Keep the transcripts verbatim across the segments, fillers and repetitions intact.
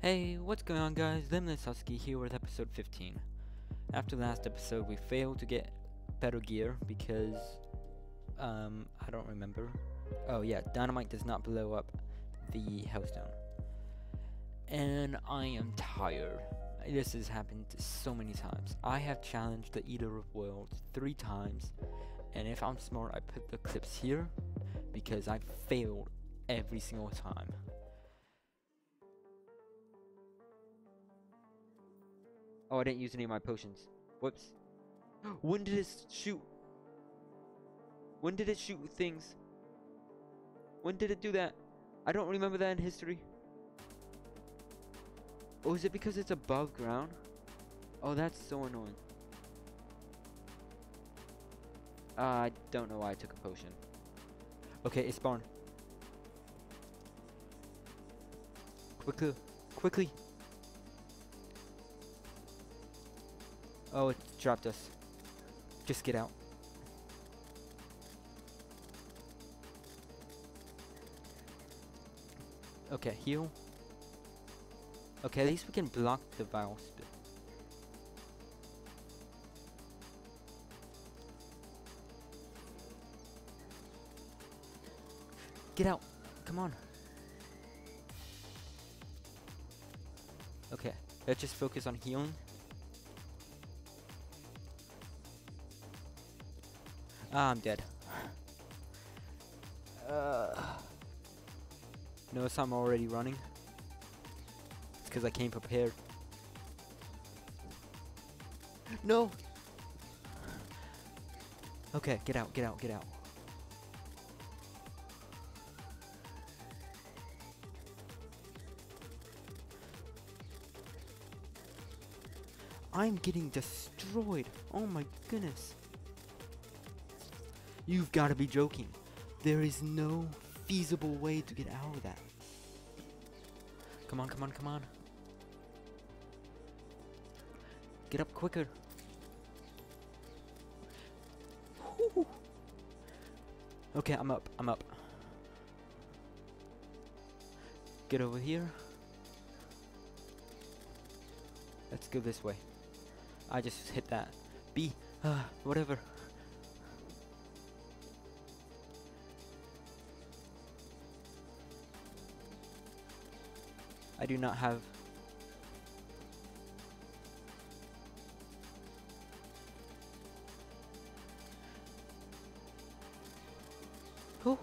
Hey, what's going on guys, Limitless Husky here with episode fifteen. After the last episode we failed to get better gear because, um, I don't remember. Oh yeah, dynamite does not blow up the hellstone. And I am tired. This has happened so many times. I have challenged the Eater of Worlds three times, and if I'm smart I put the clips here because I failed every single time. Oh, I didn't use any of my potions. Whoops. When did it shoot? When did it shoot things? When did it do that? I don't remember that in history. Oh, is it because it's above ground? Oh, that's so annoying. Uh, I don't know why I took a potion. Okay, it spawned. Quickly. Quickly. Oh, it dropped us. Just get out. Okay, heal. Okay, at least we can block the vile spit. Get out. Come on. Okay, let's just focus on healing. Ah, I'm dead. Uh, notice I'm already running. It's because I came prepared. No! Okay, get out, get out, get out. I'm getting destroyed. Oh my goodness. You've got to be joking. There is no feasible way to get out of that. Come on, come on, come on. Get up quicker. Woo. Okay, I'm up, I'm up. Get over here. Let's go this way. I just hit that. B, uh, whatever. I do not have... Ooh.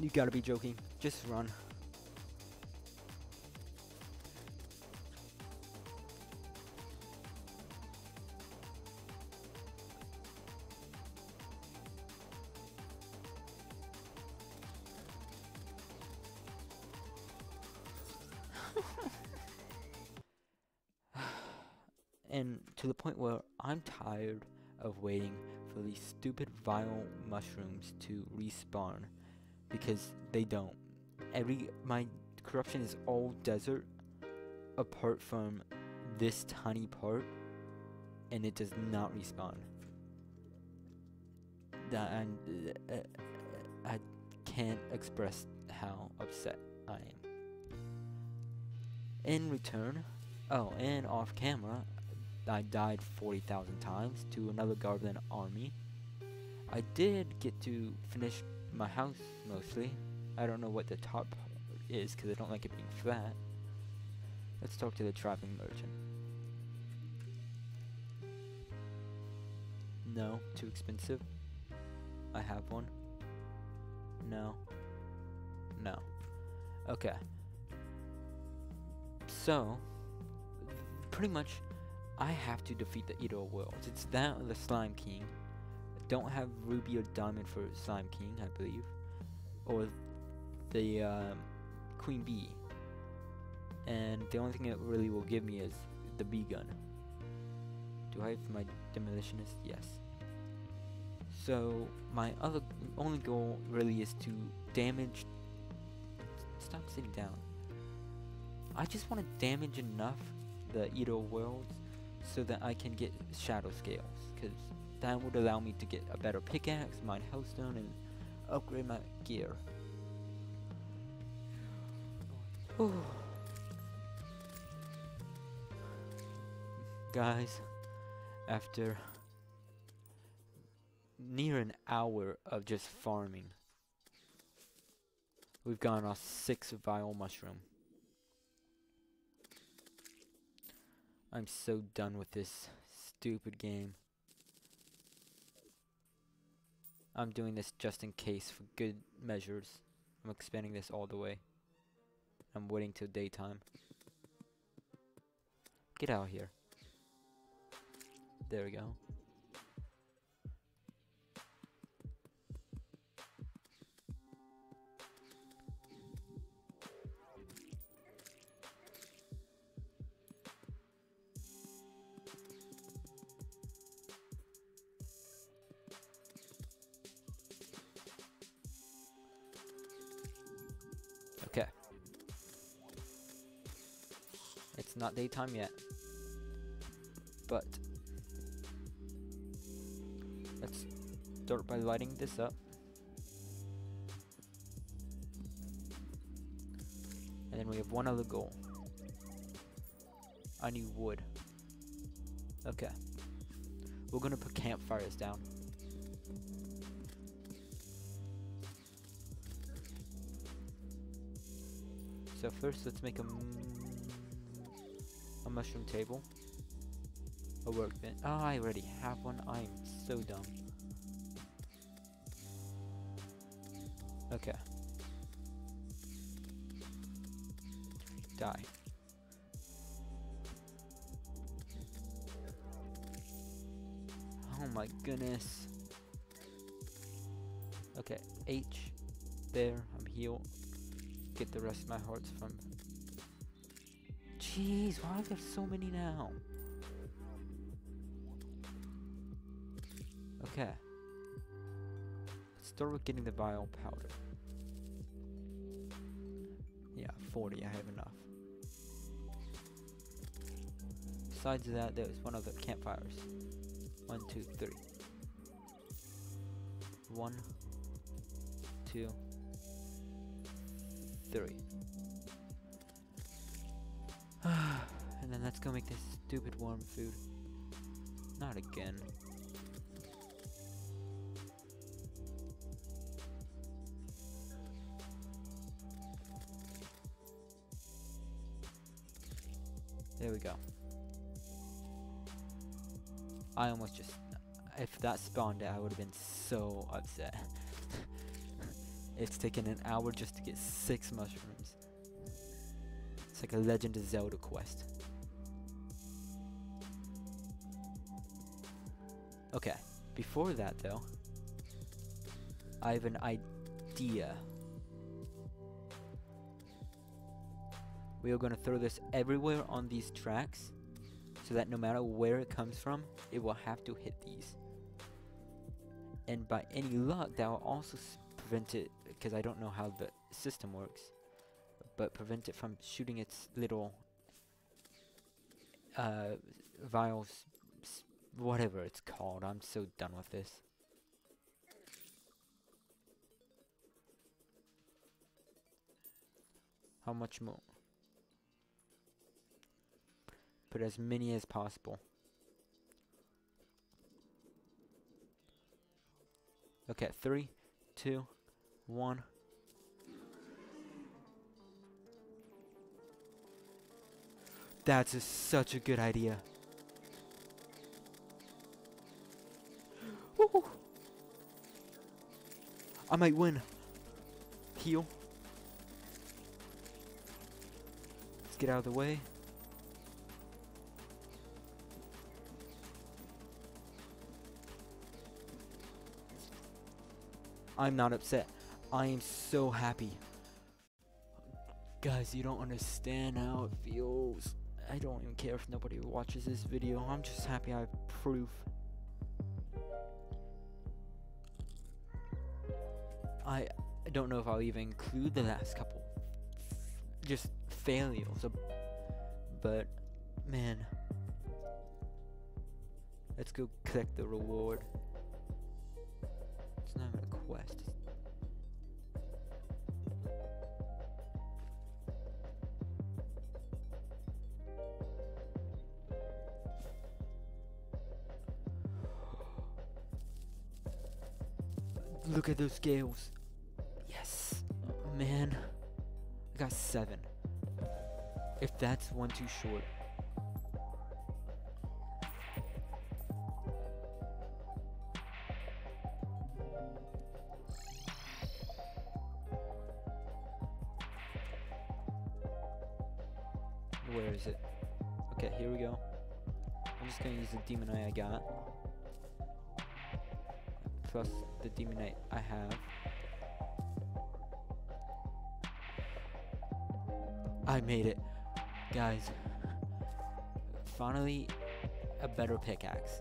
You gotta be joking. Just run. And to the point where I'm tired of waiting for these stupid vile mushrooms to respawn, because they don't. Every my corruption is all desert apart from this tiny part, and it does not respawn. That I'm, uh, I can't express how upset I am. In return, oh, and off camera, I died forty thousand times to another Goblin army. I did get to finish my house, mostly. I don't know what the top is, because I don't like it being flat. Let's talk to the traveling merchant. No, too expensive. I have one. No. No. Okay. So, pretty much, I have to defeat the Eater of Worlds. It's that or the Slime King. I don't have Ruby or Diamond for Slime King, I believe. Or the um, Queen Bee. And the only thing it really will give me is the Bee Gun. Do I have my Demolitionist? Yes. So, my other only goal really is to damage... Stop sitting down. I just want to damage enough the Eater of Worlds so that I can get shadow scales, because that would allow me to get a better pickaxe, mine hellstone, and upgrade my gear. Ooh. Guys, after near an hour of just farming, we've gotten our sixth vile mushroom. I'm so done with this stupid game. I'm doing this just in case, for good measures. I'm expanding this all the way. I'm waiting till daytime. Get out of here. There we go. Okay. It's not daytime yet, but let's start by lighting this up. And then we have one other goal. I need wood. Okay. We're gonna put campfires down. So first, let's make a, mm, a mushroom table, a workbench. Oh, I already have one. I'm so dumb. Okay. Die. Oh my goodness. Okay, H. There, I'm healed. Get the rest of my hearts from. Jeez, why are there so many now? Okay. Let's start with getting the vial powder. Yeah, forty, I have enough. Besides that, there's one other campfires. One, two, three. One, two, three. And then let's go make this stupid warm food. Not again. There we go. I almost just, if that spawned it, I would have been so upset. It's taken an hour just to get six mushrooms. It's like a Legend of Zelda quest. Okay, before that though, I have an idea. We are going to throw this everywhere on these tracks, so that no matter where it comes from, it will have to hit these. And by any luck, that will also prevent it, because I don't know how the system works, but prevent it from shooting its little uh, vials, whatever it's called. I'm so done with this. How much more? Put as many as possible. Okay, three, two, one. That's a, such a good idea. Woo! I might win. Heal. Let's get out of the way. I'm not upset. I am so happy. Guys, you don't understand how it feels. I don't even care if nobody watches this video. I'm just happy I have proof. I don't know if I'll even include the last couple just failures, but man, Let's go collect the reward. It's not even a quest. Look at those scales. Yes. Oh, man. I got seven. If that's one too short. Where is it? Okay, here we go. I'm just gonna use the demonite I got. Plus the demonite I have. I made it. Guys, finally a better pickaxe.